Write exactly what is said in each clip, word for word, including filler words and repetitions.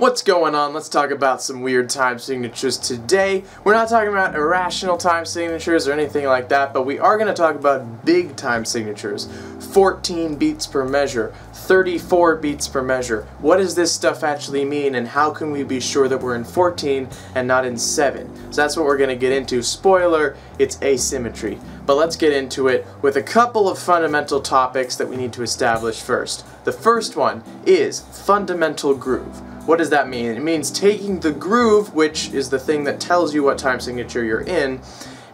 What's going on? Let's talk about some weird time signatures today. We're not talking about irrational time signatures or anything like that, but we are going to talk about big time signatures. fourteen beats per measure, thirty-four beats per measure. What does this stuff actually mean, and how can we be sure that we're in fourteen and not in seven? So that's what we're going to get into. Spoiler, it's asymmetry. But let's get into it with a couple of fundamental topics that we need to establish first. The first one is fundamental groove. What does that mean? It means taking the groove, which is the thing that tells you what time signature you're in,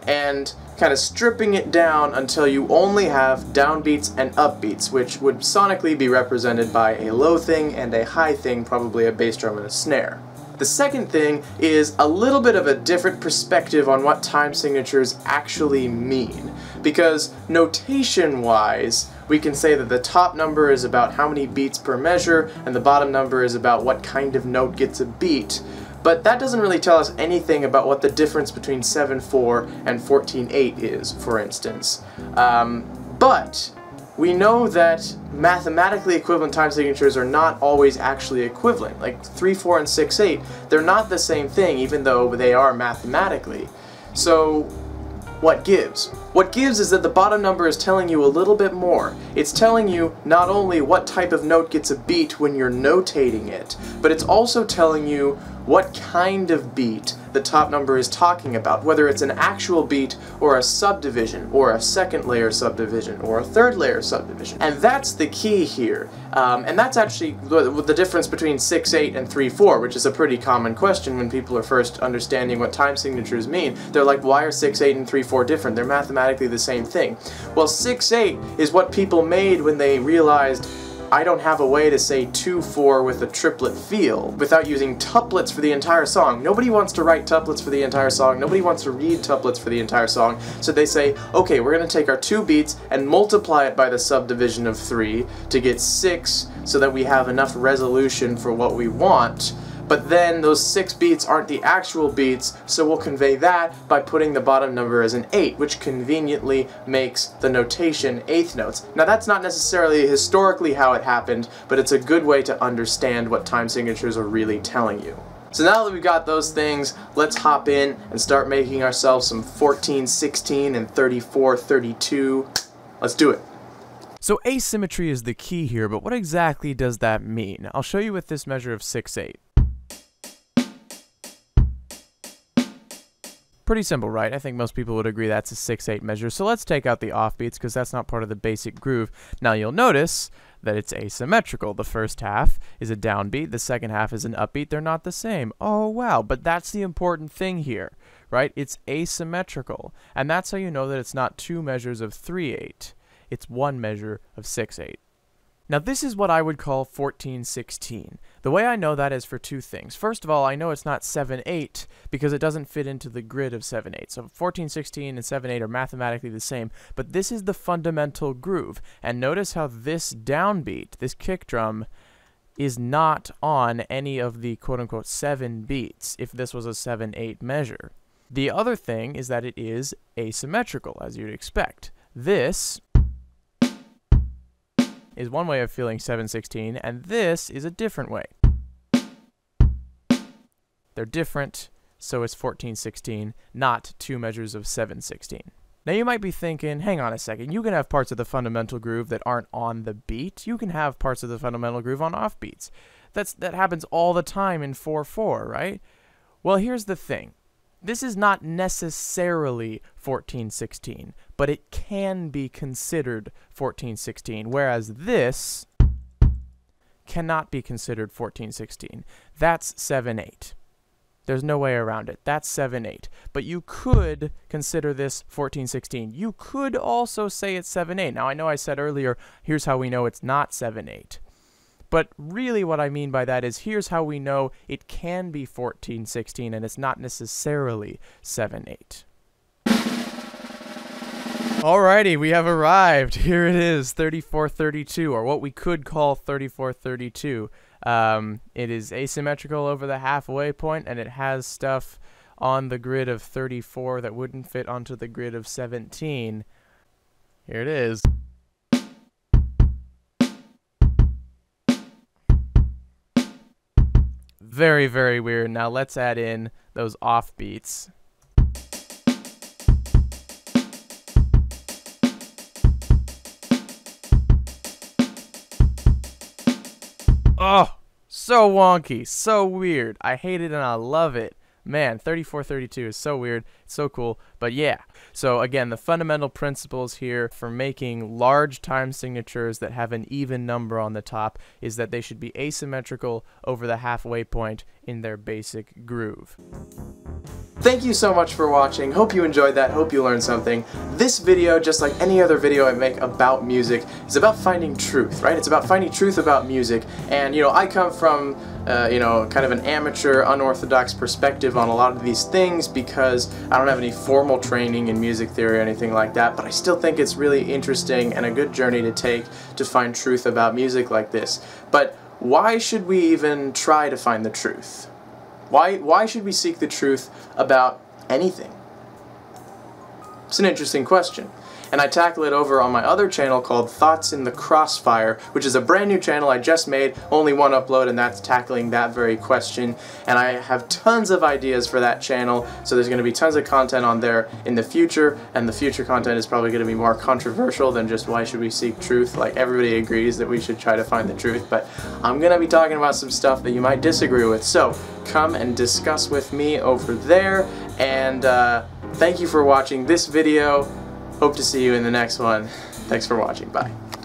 and kind of stripping it down until you only have downbeats and upbeats, which would sonically be represented by a low thing and a high thing, probably a bass drum and a snare. The second thing is a little bit of a different perspective on what time signatures actually mean, because notation-wise, we can say that the top number is about how many beats per measure, and the bottom number is about what kind of note gets a beat. But that doesn't really tell us anything about what the difference between seven four and fourteen eight is, for instance. Um, but we know that mathematically equivalent time signatures are not always actually equivalent. Like three four and six eight, they're not the same thing, even though they are mathematically. So what gives? What gives is that the bottom number is telling you a little bit more. It's telling you not only what type of note gets a beat when you're notating it, but it's also telling you what kind of beat the top number is talking about, whether it's an actual beat or a subdivision, or a second layer subdivision, or a third layer subdivision. And that's the key here. Um, and that's actually the difference between six eight and three four, which is a pretty common question when people are first understanding what time signatures mean. They're like, why are six eight and three four different? They're mathematically the same thing. Well, six eight is what people made when they realized, I don't have a way to say two four with a triplet feel without using tuplets for the entire song. Nobody wants to write tuplets for the entire song. Nobody wants to read tuplets for the entire song. So they say, okay, we're going to take our two beats and multiply it by the subdivision of three to get six so that we have enough resolution for what we want. But then those six beats aren't the actual beats, so we'll convey that by putting the bottom number as an eight, which conveniently makes the notation eighth notes. Now that's not necessarily historically how it happened, but it's a good way to understand what time signatures are really telling you. So now that we've got those things, let's hop in and start making ourselves some fourteen, sixteen, and thirty-four, thirty-two. Let's do it. So asymmetry is the key here, but what exactly does that mean? I'll show you with this measure of six eight. Pretty simple, right? I think most people would agree that's a six eight measure. So let's take out the offbeats because that's not part of the basic groove. Now you'll notice that it's asymmetrical. The first half is a downbeat. The second half is an upbeat. They're not the same. Oh, wow. But that's the important thing here, right? It's asymmetrical. And that's how you know that it's not two measures of three eight. It's one measure of six eight. Now this is what I would call fourteen sixteen. The way I know that is for two things. First of all, I know it's not seven eight because it doesn't fit into the grid of seven eight. So fourteen sixteen and seven eight are mathematically the same, but this is the fundamental groove. And notice how this downbeat, this kick drum, is not on any of the quote-unquote seven beats if this was a seven eight measure. The other thing is that it is asymmetrical, as you'd expect. This is one way of feeling seven sixteen, and this is a different way. They're different, so it's fourteen sixteen, not two measures of seven sixteen. Now you might be thinking, hang on a second, you can have parts of the fundamental groove that aren't on the beat. You can have parts of the fundamental groove on offbeats. That's, that happens all the time in four four, right? Well, here's the thing. This is not necessarily fourteen sixteen, but it can be considered fourteen sixteen, whereas this cannot be considered fourteen sixteen. That's seven eight. There's no way around it. That's seven eight. But you could consider this fourteen sixteen. You could also say it's seven eight. Now, I know I said earlier, here's how we know it's not seven eight. But really what I mean by that is here's how we know it can be fourteen sixteen and it's not necessarily seven eight. Alrighty, we have arrived. Here it is, thirty-four thirty-two, or what we could call thirty-four thirty-two. Um, it is asymmetrical over the halfway point, and it has stuff on the grid of thirty-four that wouldn't fit onto the grid of seventeen. Here it is. Very, very weird. Now let's add in those off beats. Oh, so wonky, so weird. I hate it and I love it. Man, thirty-four thirty-two is so weird, it's so cool, but yeah. So again, the fundamental principles here for making large time signatures that have an even number on the top is that they should be asymmetrical over the halfway point in their basic groove. Thank you so much for watching. Hope you enjoyed that, hope you learned something. This video, just like any other video I make about music, is about finding truth, right? It's about finding truth about music, and you know, I come from Uh, you know, kind of an amateur, unorthodox perspective on a lot of these things because I don't have any formal training in music theory or anything like that, but I still think it's really interesting and a good journey to take to find truth about music like this. But why should we even try to find the truth? Why, why should we seek the truth about anything? It's an interesting question. And I tackle it over on my other channel called Thoughts in the Crossfire, which is a brand new channel I just made, only one upload, and that's tackling that very question. And I have tons of ideas for that channel, so there's going to be tons of content on there in the future, and the future content is probably going to be more controversial than just why should we seek truth. Like, everybody agrees that we should try to find the truth, but I'm going to be talking about some stuff that you might disagree with, so come and discuss with me over there, and uh, thank you for watching this video. Hope to see you in the next one. Thanks for watching. Bye.